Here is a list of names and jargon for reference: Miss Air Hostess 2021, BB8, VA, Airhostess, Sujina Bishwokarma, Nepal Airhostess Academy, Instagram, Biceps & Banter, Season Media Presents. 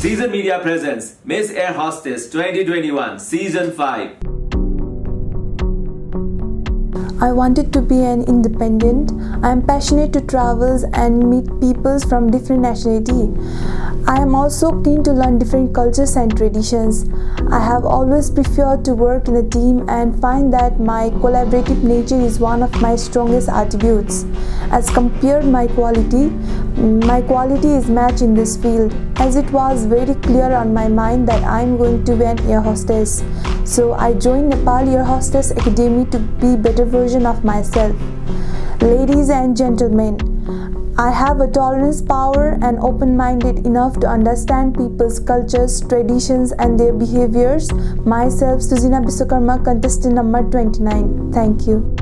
Season Media Presents Miss Air Hostess 2021 Season 5. I wanted to be an independent. I am passionate to travel and meet peoples from different nationality. I am also keen to learn different cultures and traditions. I have always preferred to work in a team and find that my collaborative nature is one of my strongest attributes. As compared my quality is matched in this field, as it was very clear on my mind that I am going to be an air hostess. So I joined Nepal Airhostess Academy to be better version of myself. Ladies and gentlemen, I have a tolerance power and open-minded enough to understand people's cultures, traditions and their behaviors. Myself, Sujina Bishwokarma, contestant number 29. Thank you.